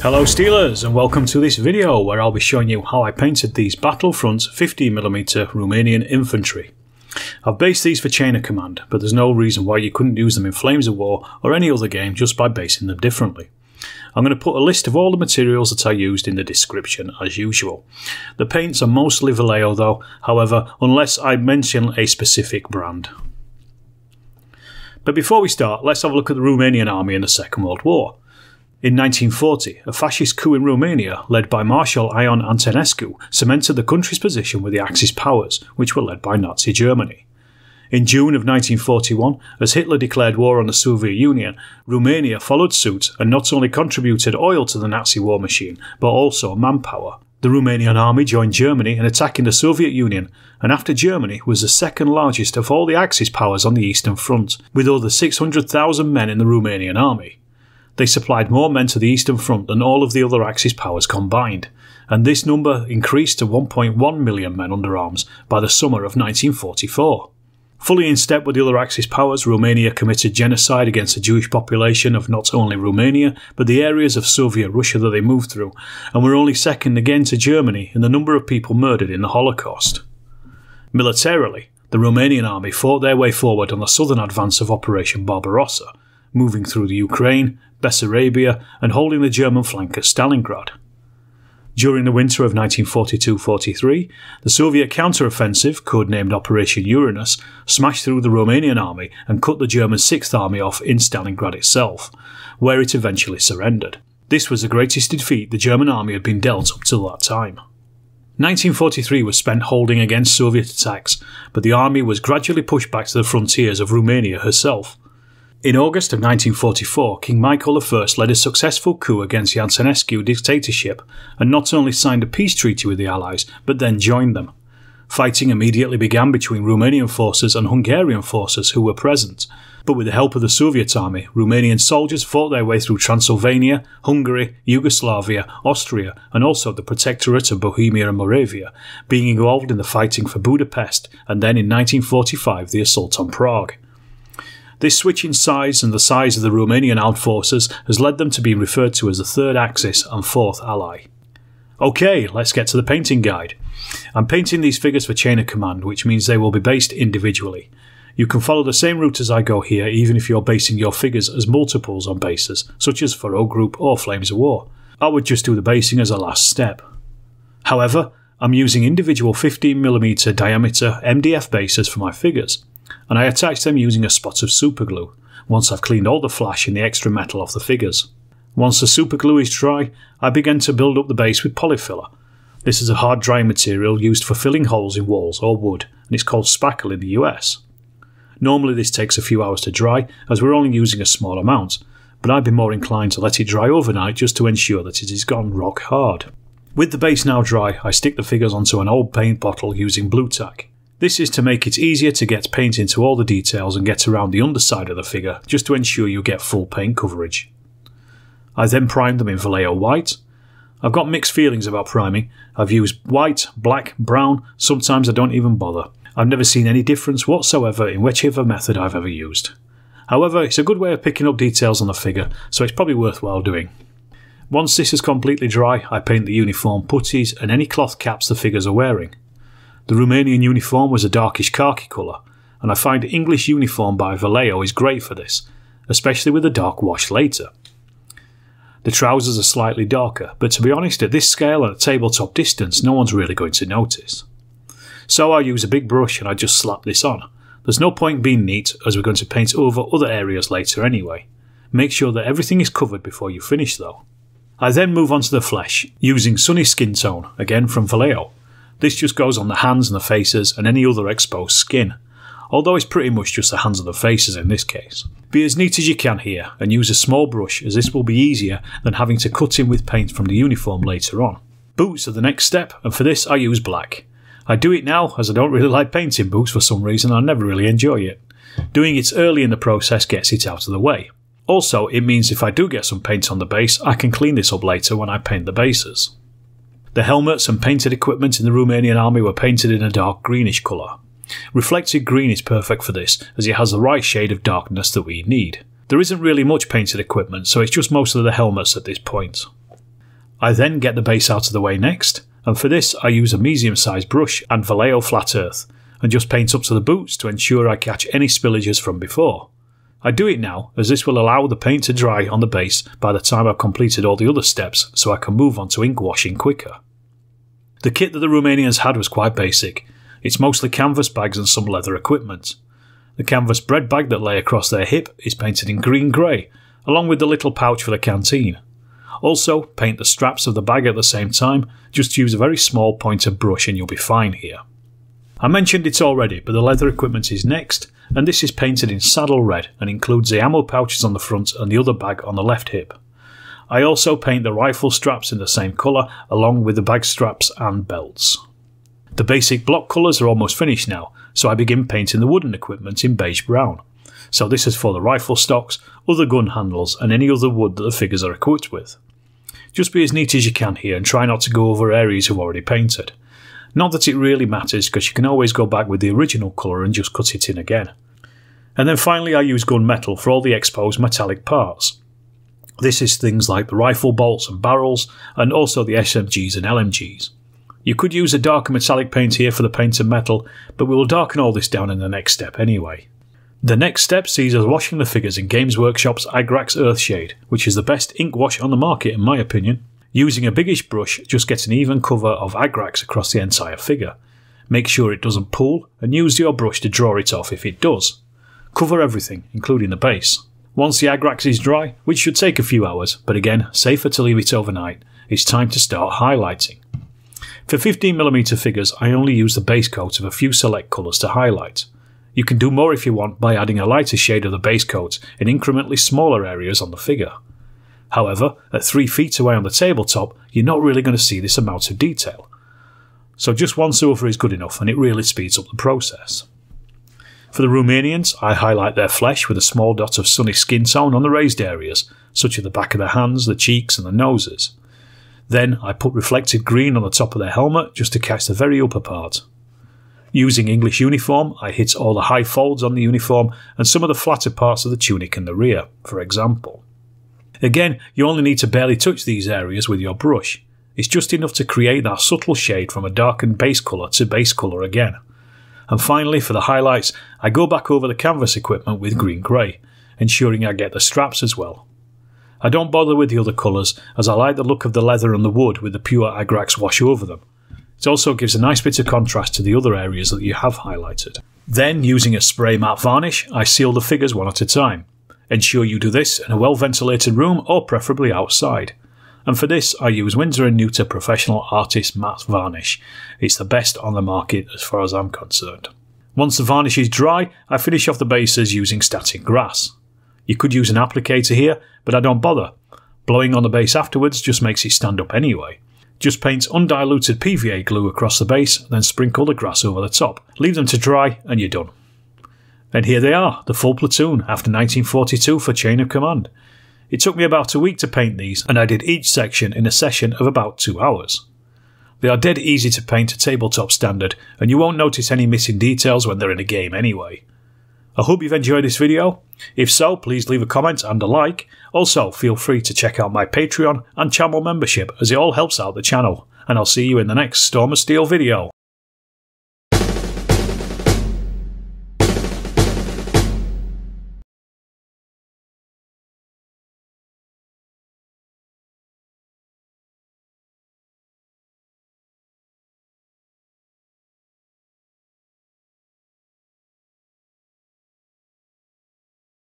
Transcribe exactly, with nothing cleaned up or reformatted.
Hello Steelers and welcome to this video where I'll be showing you how I painted these Battlefronts fifteen millimeter Romanian infantry. I've based these for chain of command, but there's no reason why you couldn't use them in Flames of War or any other game just by basing them differently. I'm going to put a list of all the materials that I used in the description as usual. The paints are mostly Vallejo though, however, unless I mention a specific brand. But before we start, let's have a look at the Romanian army in the Second World War. In nineteen forty, a fascist coup in Romania, led by Marshal Ion Antonescu, cemented the country's position with the Axis powers, which were led by Nazi Germany. In June of nineteen forty-one, as Hitler declared war on the Soviet Union, Romania followed suit and not only contributed oil to the Nazi war machine, but also manpower. The Romanian army joined Germany in attacking the Soviet Union, and after Germany was the second largest of all the Axis powers on the Eastern Front, with over six hundred thousand men in the Romanian army. They supplied more men to the Eastern Front than all of the other Axis powers combined, and this number increased to one point one million men under arms by the summer of nineteen forty-four. Fully in step with the other Axis powers, Romania committed genocide against the Jewish population of not only Romania, but the areas of Soviet Russia that they moved through, and were only second again to Germany in the number of people murdered in the Holocaust. Militarily, the Romanian army fought their way forward on the southern advance of Operation Barbarossa, moving through the Ukraine, Bessarabia and holding the German flank at Stalingrad. During the winter of nineteen forty-two forty-three, the Soviet counter-offensive, codenamed Operation Uranus, smashed through the Romanian army and cut the German sixth Army off in Stalingrad itself, where it eventually surrendered. This was the greatest defeat the German army had been dealt up till that time. nineteen forty-three was spent holding against Soviet attacks, but the army was gradually pushed back to the frontiers of Romania herself. In August of nineteen forty-four, King Michael the First led a successful coup against the Antonescu dictatorship and not only signed a peace treaty with the Allies, but then joined them. Fighting immediately began between Romanian forces and Hungarian forces who were present, but with the help of the Soviet army, Romanian soldiers fought their way through Transylvania, Hungary, Yugoslavia, Austria and also the Protectorate of Bohemia and Moravia, being involved in the fighting for Budapest and then in nineteen forty-five the assault on Prague. This switch in size and the size of the Romanian armed forces has led them to be referred to as the Third Axis and Fourth Ally. Okay, let's get to the painting guide. I'm painting these figures for chain of command, which means they will be based individually. You can follow the same route as I go here even if you're basing your figures as multiples on bases, such as for O Group or Flames of War. I would just do the basing as a last step. However, I'm using individual fifteen millimeter diameter M D F bases for my figures, and I attach them using a spot of superglue, once I've cleaned all the flash and the extra metal off the figures. Once the superglue is dry, I begin to build up the base with polyfiller. This is a hard drying material used for filling holes in walls or wood, and it's called spackle in the U S. Normally this takes a few hours to dry, as we're only using a small amount, but I'd be more inclined to let it dry overnight just to ensure that it is gone rock hard. With the base now dry, I stick the figures onto an old paint bottle using Blu-Tac. This is to make it easier to get paint into all the details and get around the underside of the figure, just to ensure you get full paint coverage. I then primed them in Vallejo white. I've got mixed feelings about priming. I've used white, black, brown, sometimes I don't even bother. I've never seen any difference whatsoever in whichever method I've ever used. However, it's a good way of picking up details on the figure, so it's probably worthwhile doing. Once this is completely dry, I paint the uniform puttees and any cloth caps the figures are wearing. The Romanian uniform was a darkish khaki colour, and I find English uniform by Vallejo is great for this, especially with a dark wash later. The trousers are slightly darker, but to be honest, at this scale and at tabletop distance, no one's really going to notice. So I use a big brush and I just slap this on. There's no point being neat, as we're going to paint over other areas later anyway. Make sure that everything is covered before you finish though. I then move on to the flesh, using Sunny Skin Tone, again from Vallejo. This just goes on the hands and the faces and any other exposed skin, although it's pretty much just the hands and the faces in this case. Be as neat as you can here and use a small brush, as this will be easier than having to cut in with paint from the uniform later on. Boots are the next step, and for this I use black. I do it now as I don't really like painting boots for some reason, I never really enjoy it. Doing it early in the process gets it out of the way. Also, it means if I do get some paint on the base, I can clean this up later when I paint the bases. The helmets and painted equipment in the Romanian army were painted in a dark greenish colour. Reflected green is perfect for this, as it has the right shade of darkness that we need. There isn't really much painted equipment, so it's just mostly the helmets at this point. I then get the base out of the way next, and for this I use a medium-sized brush and Vallejo flat earth, and just paint up to the boots to ensure I catch any spillages from before. I do it now, as this will allow the paint to dry on the base by the time I've completed all the other steps, so I can move on to ink washing quicker. The kit that the Romanians had was quite basic. It's mostly canvas bags and some leather equipment. The canvas bread bag that lay across their hip is painted in green-grey, along with the little pouch for the canteen. Also, paint the straps of the bag at the same time, just use a very small pointed brush and you'll be fine here. I mentioned it already, but the leather equipment is next, and this is painted in saddle red and includes the ammo pouches on the front and the other bag on the left hip. I also paint the rifle straps in the same colour, along with the bag straps and belts. The basic block colours are almost finished now, so I begin painting the wooden equipment in beige brown. So this is for the rifle stocks, other gun handles and any other wood that the figures are equipped with. Just be as neat as you can here and try not to go over areas you've already painted. Not that it really matters, because you can always go back with the original colour and just cut it in again. And then finally I use gunmetal for all the exposed metallic parts. This is things like the rifle bolts and barrels, and also the S M Gs and L M Gs. You could use a darker metallic paint here for the painted metal, but we will darken all this down in the next step anyway. The next step sees us washing the figures in Games Workshop's Agrax Earthshade, which is the best ink wash on the market in my opinion. Using a biggish brush, just get an even cover of Agrax across the entire figure. Make sure it doesn't pool, and use your brush to draw it off if it does. Cover everything, including the base. Once the Agrax is dry, which should take a few hours, but again, safer to leave it overnight, it's time to start highlighting. For fifteen millimeter figures, I only use the base coat of a few select colours to highlight. You can do more if you want by adding a lighter shade of the base coat in incrementally smaller areas on the figure. However, at three feet away on the tabletop, you're not really going to see this amount of detail. So just one surfer is good enough, and it really speeds up the process. For the Romanians, I highlight their flesh with a small dot of sunny skin tone on the raised areas, such as the back of the hands, the cheeks and the noses. Then I put reflected green on the top of their helmet just to catch the very upper part. Using English uniform, I hit all the high folds on the uniform and some of the flatter parts of the tunic and the rear, for example. Again, you only need to barely touch these areas with your brush. It's just enough to create that subtle shade from a darkened base colour to base colour again. And finally, for the highlights, I go back over the canvas equipment with green-grey, ensuring I get the straps as well. I don't bother with the other colours, as I like the look of the leather and the wood with the pure Agrax wash over them. It also gives a nice bit of contrast to the other areas that you have highlighted. Then, using a spray matte varnish, I seal the figures one at a time. Ensure you do this in a well-ventilated room or preferably outside. And for this, I use Winsor and Newton Professional Artist Matte Varnish. It's the best on the market as far as I'm concerned. Once the varnish is dry, I finish off the bases using static grass. You could use an applicator here, but I don't bother. Blowing on the base afterwards just makes it stand up anyway. Just paint undiluted P V A glue across the base, then sprinkle the grass over the top. Leave them to dry and you're done. And here they are, the full platoon, after nineteen forty-two for Chain of Command. It took me about a week to paint these, and I did each section in a session of about two hours. They are dead easy to paint to tabletop standard, and you won't notice any missing details when they're in a game anyway. I hope you've enjoyed this video. If so, please leave a comment and a like. Also, feel free to check out my Patreon and channel membership, as it all helps out the channel. And I'll see you in the next Storm of Steel video.